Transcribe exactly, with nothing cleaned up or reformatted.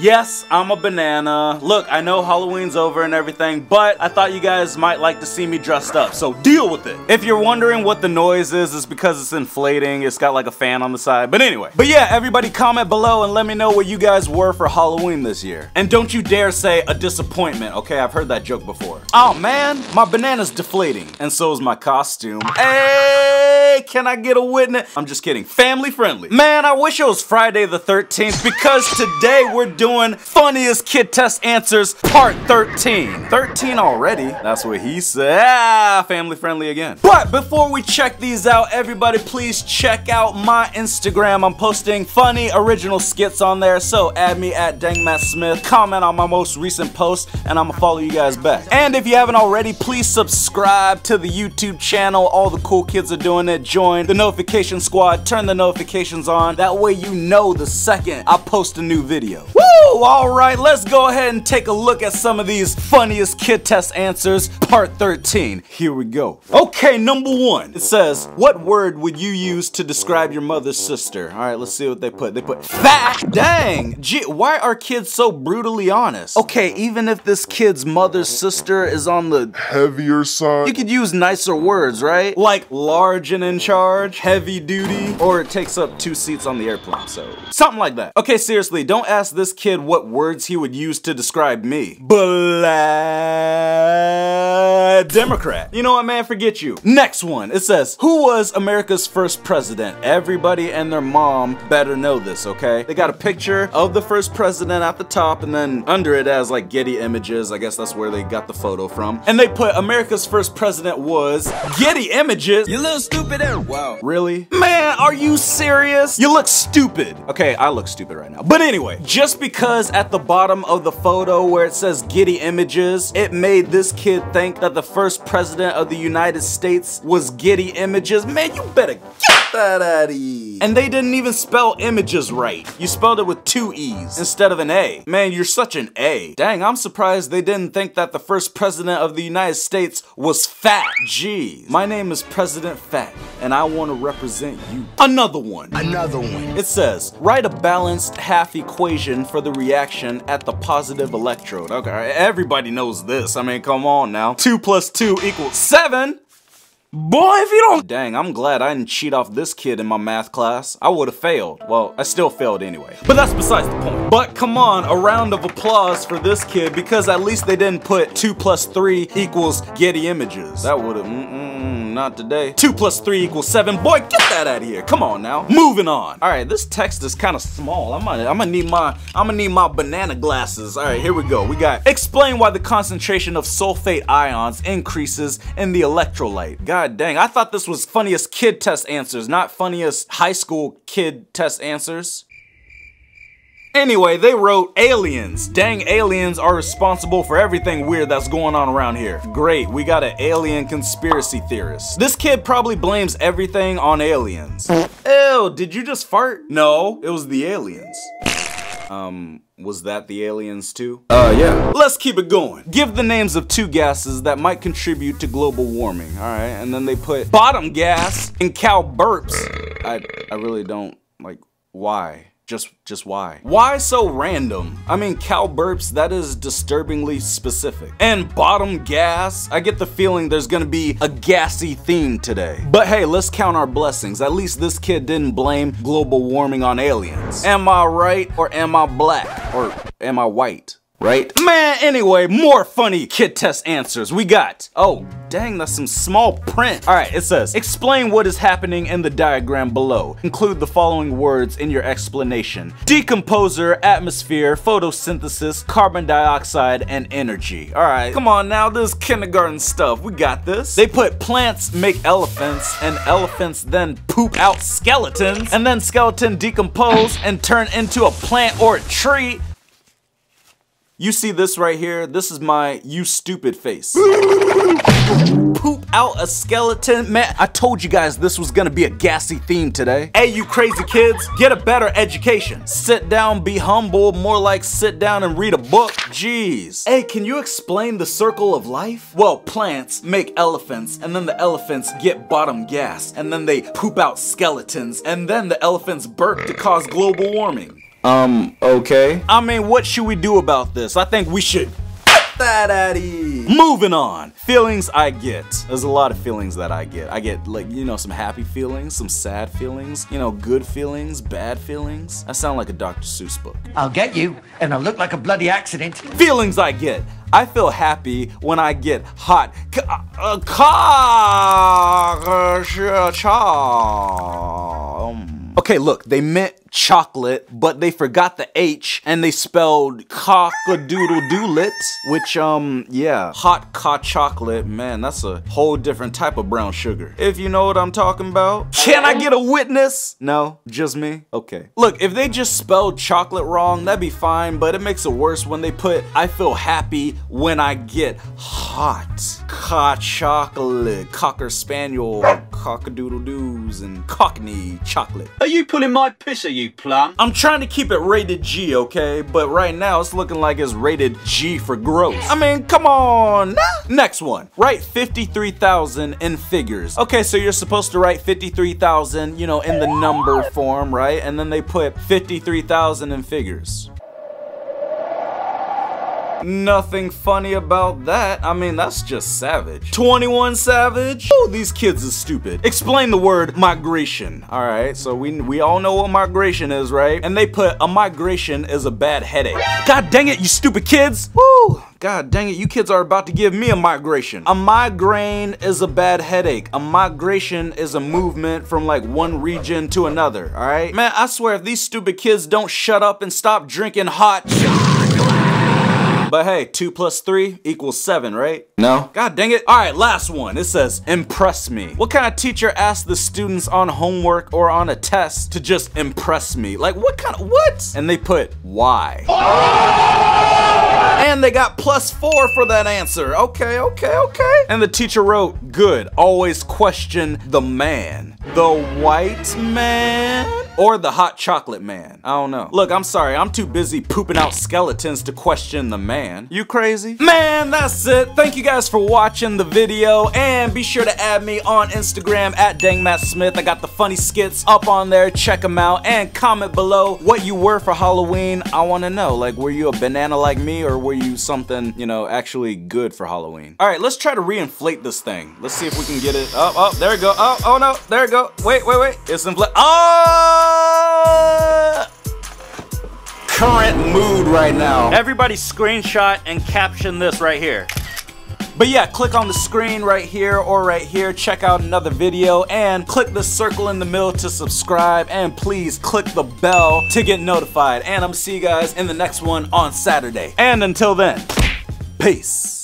Yes, I'm a banana. Look, I know Halloween's over and everything, but I thought you guys might like to see me dressed up, so deal with it. If you're wondering what the noise is, it's because it's inflating. It's got like a fan on the side, but anyway. But yeah, everybody comment below and let me know what you guys were for Halloween this year. And don't you dare say a disappointment, okay? I've heard that joke before. Oh man, my banana's deflating, and so is my costume. Hey, can I get a witness? I'm just kidding, family friendly. Man, I wish it was Friday the thirteenth because today we're doing Funniest Kid Test Answers Part thirteen. thirteen already? That's what he said. Ah, family friendly again. But before we check these out, everybody please check out my Instagram. I'm posting funny original skits on there, so add me at Dang Matt Smith. Comment on my most recent post, and I'm gonna follow you guys back. And if you haven't already, please subscribe to the YouTube channel. All the cool kids are doing it. Join the notification squad. Turn the notifications on. That way you know the second I post a new video. Woo! Alright, let's go ahead and take a look at some of these Funniest Kid Test Answers, Part thirteen. Here we go. Okay, number one. It says, what word would you use to describe your mother's sister? Alright, let's see what they put. They put, fat! Dang! Gee, why are kids so brutally honest? Okay, even if this kid's mother's sister is on the heavier side, you could use nicer words, right? Like, large and in charge, heavy duty, or it takes up two seats on the airplane, so something like that. Okay, seriously, don't ask this kid what words he would use to describe me. Black Democrat. You know what, man? Forget you. Next one. It says, who was America's first president? Everybody and their mom better know this, okay? They got a picture of the first president at the top, and then under it as like Getty Images. I guess that's where they got the photo from. And they put America's first president was Getty Images. You little stupid ass. Wow. Really? Man, are you serious? You look stupid. Okay, I look stupid right now. But anyway, just because Because at the bottom of the photo where it says Getty Images, it made this kid think that the first president of the United States was Getty Images. Man, you better get that out of here. And they didn't even spell images right. You spelled it with two E's instead of an A. Man, you're such an A. Dang, I'm surprised they didn't think that the first president of the United States was fat. Jeez. My name is President Fat, and I want to represent you. Another one. Another one. It says, write a balanced half equation for the reaction at the positive electrode. Okay, everybody knows this. I mean, come on now. Two plus two equals seven. Boy, if you don't- Dang, I'm glad I didn't cheat off this kid in my math class. I would've failed. Well, I still failed anyway. But that's besides the point. But come on, a round of applause for this kid because at least they didn't put two plus three equals Getty Images. That would've- mm-mm, not today. Two plus three equals seven. Boy, get that out of here. Come on now. Moving on. Alright, this text is kind of small. I'm gonna, I'm gonna need my- I'm gonna need my banana glasses. Alright, here we go. We got- Explain why the concentration of sulfate ions increases in the electrolyte. God God dang, I thought this was Funniest Kid Test Answers, not Funniest High School Kid Test Answers. Anyway, they wrote aliens. Dang, aliens are responsible for everything weird that's going on around here. Great, we got an alien conspiracy theorist. This kid probably blames everything on aliens. Ew, did you just fart? No, it was the aliens. Um... Was that the aliens too? Uh, yeah. Let's keep it going. Give the names of two gases that might contribute to global warming. All right, and then they put bottom gas and cow burps. I, I really don't, like, why? Just, just why? Why so random? I mean, cow burps, that is disturbingly specific. And bottom gas, I get the feeling there's gonna be a gassy theme today. But hey, let's count our blessings. At least this kid didn't blame global warming on aliens. Am I right or am I black? Or am I white? Right? Man, anyway, more funny kid test answers. We got, oh, dang, that's some small print. All right, it says, explain what is happening in the diagram below. Include the following words in your explanation. Decomposer, atmosphere, photosynthesis, carbon dioxide, and energy. All right, come on now, this is kindergarten stuff. We got this. They put plants make elephants, and elephants then poop out skeletons, and then skeleton decompose and turn into a plant or a tree. You see this right here? This is my you stupid face. Poop out a skeleton. Man, I told you guys this was gonna be a gassy theme today. Hey, you crazy kids, get a better education. Sit down, be humble, more like sit down and read a book. Jeez. Hey, can you explain the circle of life? Well, plants make elephants, and then the elephants get bottom gas, and then they poop out skeletons, and then the elephants burp to cause global warming. Um, okay. I mean, what should we do about this? I think we should get that out of here. Moving on. Feelings I get. There's a lot of feelings that I get. I get, like, you know, some happy feelings, some sad feelings, you know, good feelings, bad feelings. I sound like a Doctor Seuss book. I'll get you, and I'll look like a bloody accident. Feelings I get. I feel happy when I get hot ca- Okay, look, they meant chocolate, but they forgot the H and they spelled cock-a-doodle-doolet, which, um, yeah. Hot cock chocolate, man, that's a whole different type of brown sugar. If you know what I'm talking about. Can I get a witness? No, just me? Okay. Look, if they just spelled chocolate wrong, that'd be fine, but it makes it worse when they put, I feel happy when I get hot. Cock chocolate, cocker spaniel, cock-a-doodle-doos, and cockney chocolate. Are you pulling my piss at you? You plum. I'm trying to keep it rated G, okay? But right now it's looking like it's rated G for gross. I mean, come on. Next one. Write fifty-three thousand in figures. Okay, so you're supposed to write fifty-three thousand, you know, in the number form, right? And then they put fifty-three thousand in figures. Nothing funny about that. I mean, that's just savage. twenty-one Savage? Oh, these kids are stupid. Explain the word migration. All right, so we we all know what migration is, right? And they put a migration is a bad headache. God dang it, you stupid kids. Woo! God dang it, you kids are about to give me a migration. A migraine is a bad headache. A migration is a movement from like one region to another, all right? Man, I swear if these stupid kids don't shut up and stop drinking hot But hey, two plus three equals seven, right? No. God dang it. All right, last one. It says, impress me. What kind of teacher asks the students on homework or on a test to just impress me? Like, what kind of, what? And they put, why? Oh! And they got plus four for that answer. Okay, okay, okay. And the teacher wrote, good, always question the man. The white man? Or the hot chocolate man. I don't know. Look, I'm sorry, I'm too busy pooping out skeletons to question the man. You crazy? Man, that's it. Thank you guys for watching the video, and be sure to add me on Instagram at Dang Matt Smith. I got the funny skits up on there. Check them out, and comment below what you were for Halloween. I wanna know, like, were you a banana like me, or were you something, you know, actually good for Halloween? All right, let's try to reinflate this thing. Let's see if we can get it up. Oh, there we go. Oh, oh no, there we go. Wait, wait, wait. It's inflate. Oh! Current mood right now. Everybody screenshot and caption this right here. But yeah, click on the screen right here or right here, check out another video, and click the circle in the middle to subscribe, and please click the bell to get notified. And I'm gonna see you guys in the next one on Saturday. And until then, peace.